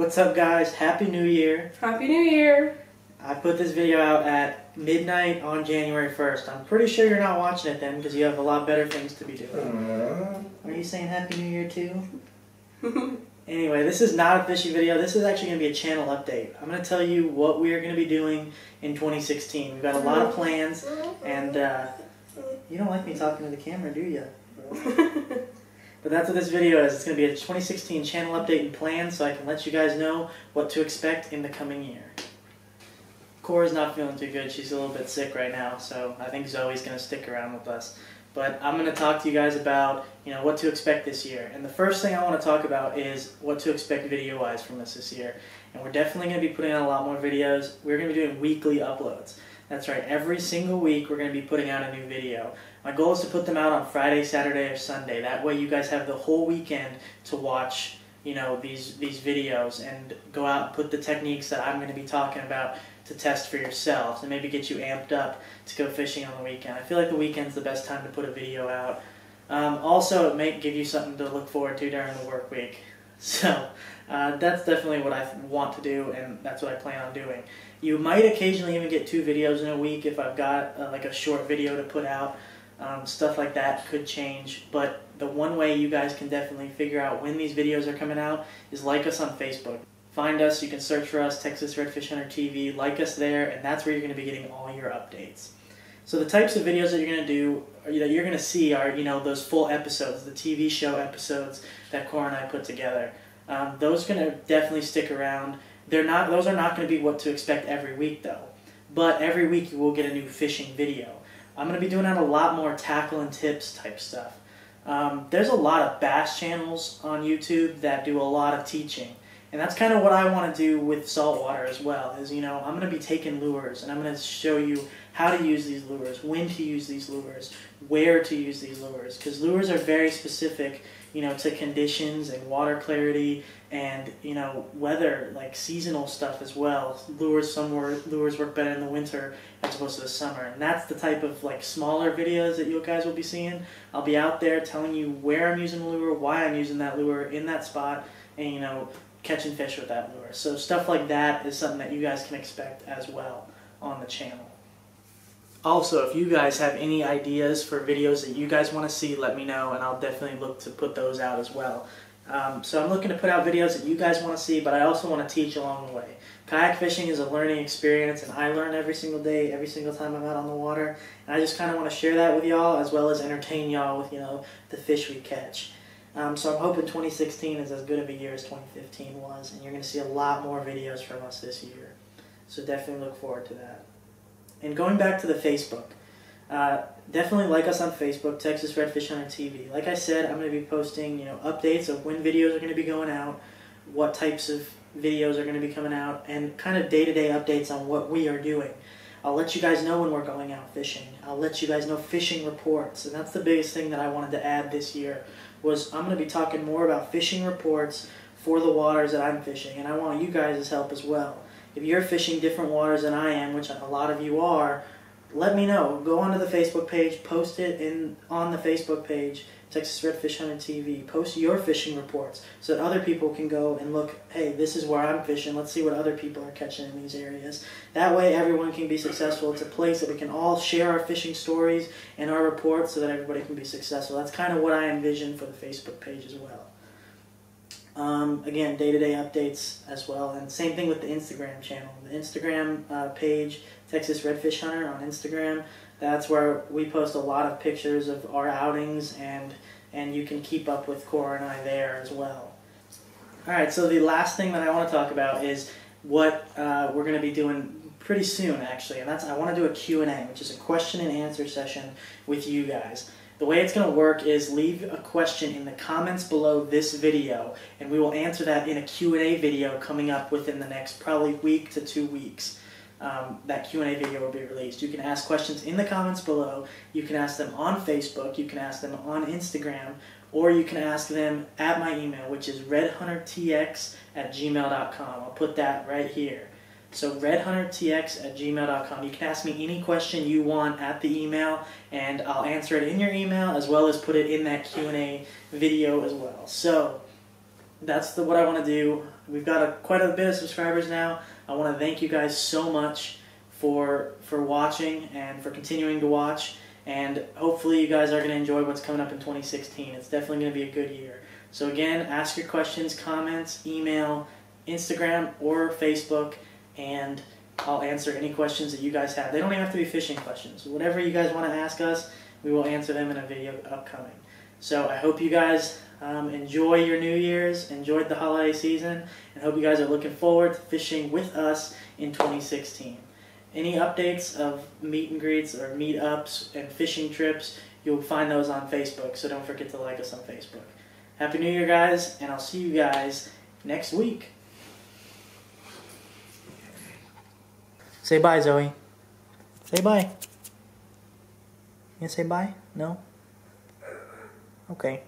What's up, guys? Happy New Year. Happy New Year. I put this video out at midnight on January 1st. I'm pretty sure you're not watching it then because you have a lot better things to be doing. Are you saying Happy New Year too? Anyway, this is not a fishy video. This is actually going to be a channel update. I'm going to tell you what we are going to be doing in 2016. We've got a lot of plans, and you don't like me talking to the camera, do you? But that's what this video is. It's going to be a 2016 channel update and plan, so I can let you guys know what to expect in the coming year. Cora's not feeling too good. She's a little bit sick right now, so I think Zoe's going to stick around with us. But I'm going to talk to you guys about, you know, what to expect this year. And the first thing I want to talk about is what to expect video-wise from us this year. And we're definitely going to be putting out a lot more videos. We're going to be doing weekly uploads. That's right. Every single week we're going to be putting out a new video. My goal is to put them out on Friday, Saturday, or Sunday. That way you guys have the whole weekend to watch, you know, these videos and go out and put the techniques that I'm going to be talking about to test for yourselves and maybe get you amped up to go fishing on the weekend. I feel like the weekend's the best time to put a video out. Also, it may give you something to look forward to during the work week. So that's definitely what I want to do, and that's what I plan on doing. You might occasionally even get 2 videos in a week if I've got like a short video to put out. Stuff like that could change, but the one way you guys can definitely figure out when these videos are coming out is like us on Facebook. Find us, you can search for us, Texas Redfish Hunter TV, like us there, and that's where you're going to be getting all your updates. So the types of videos that you're going to do, or that you're going to see, are, you know, those full episodes, the TV show episodes that Cora and I put together. Those are going to definitely stick around. Those are not going to be what to expect every week though, but every week you will get a new fishing video. I'm going to be doing out a lot more tackle and tips type stuff. There's a lot of bass channels on YouTube that do a lot of teaching. And that's kind of what I want to do with saltwater as well, is, you know, I'm going to be taking lures and I'm going to show you how to use these lures, when to use these lures, where to use these lures, because lures are very specific, you know, to conditions and water clarity and, you know, weather, like seasonal stuff as well. Lures work better in the winter as opposed to the summer. And that's the type of, like, smaller videos that you guys will be seeing. I'll be out there telling you where I'm using the lure, why I'm using that lure in that spot, and, you know, catching fish with that lure. So stuff like that is something that you guys can expect as well on the channel. Also, if you guys have any ideas for videos that you guys want to see, let me know, and I'll definitely look to put those out as well. So I'm looking to put out videos that you guys want to see, but I also want to teach along the way. Kayak fishing is a learning experience, and I learn every single day, every single time I'm out on the water, and I just kind of want to share that with y'all as well as entertain y'all with, you know, the fish we catch. So I'm hoping 2016 is as good of a year as 2015 was, and you're going to see a lot more videos from us this year. So definitely look forward to that. And going back to the Facebook, definitely like us on Facebook, Texas Redfish Hunter TV. Like I said, I'm going to be posting, you know, updates of when videos are going to be going out, what types of videos are going to be coming out, and kind of day-to-day updates on what we are doing. I'll let you guys know when we're going out fishing. I'll let you guys know fishing reports, and that's the biggest thing that I wanted to add this year. Was I'm going to be talking more about fishing reports for the waters that I'm fishing, and I want you guys' help as well. If you're fishing different waters than I am, which a lot of you are, let me know. Go onto the Facebook page, post it on the Facebook page, Texas Redfish Hunter TV. Post your fishing reports so that other people can go and look, hey, this is where I'm fishing. Let's see what other people are catching in these areas. That way everyone can be successful. It's a place that we can all share our fishing stories and our reports so that everybody can be successful. That's kind of what I envision for the Facebook page as well. Again, day-to-day updates as well, and same thing with the Instagram channel. The Instagram page, Texas Redfish Hunter on Instagram, that's where we post a lot of pictures of our outings, and you can keep up with Cora and I there as well. Alright, so the last thing that I want to talk about is what we're going to be doing pretty soon, actually, and that's I want to do a Q&A, which is a question and answer session with you guys. The way it's going to work is leave a question in the comments below this video, and we will answer that in a Q&A video coming up within the next probably week to 2 weeks. That Q&A video will be released. You can ask questions in the comments below, you can ask them on Facebook, you can ask them on Instagram, or you can ask them at my email, which is redhuntertx@gmail.com. I'll put that right here. So redhuntertx@gmail.com. You can ask me any question you want at the email, and I'll answer it in your email as well as put it in that Q&A video as well. So that's what I want to do. We've got quite a bit of subscribers now. I want to thank you guys so much for watching and for continuing to watch. And hopefully you guys are going to enjoy what's coming up in 2016. It's definitely going to be a good year. So again, ask your questions, comments, email, Instagram, or Facebook, and I'll answer any questions that you guys have. They don't even have to be fishing questions. Whatever you guys want to ask us, we will answer them in a video upcoming. So I hope you guys enjoy your New Year's, enjoyed the holiday season, and hope you guys are looking forward to fishing with us in 2016. Any updates of meet and greets or meetups and fishing trips, you'll find those on Facebook, so don't forget to like us on Facebook. Happy New Year, guys, and I'll see you guys next week. Say bye, Zoe. Say bye. You say bye? No? Okay.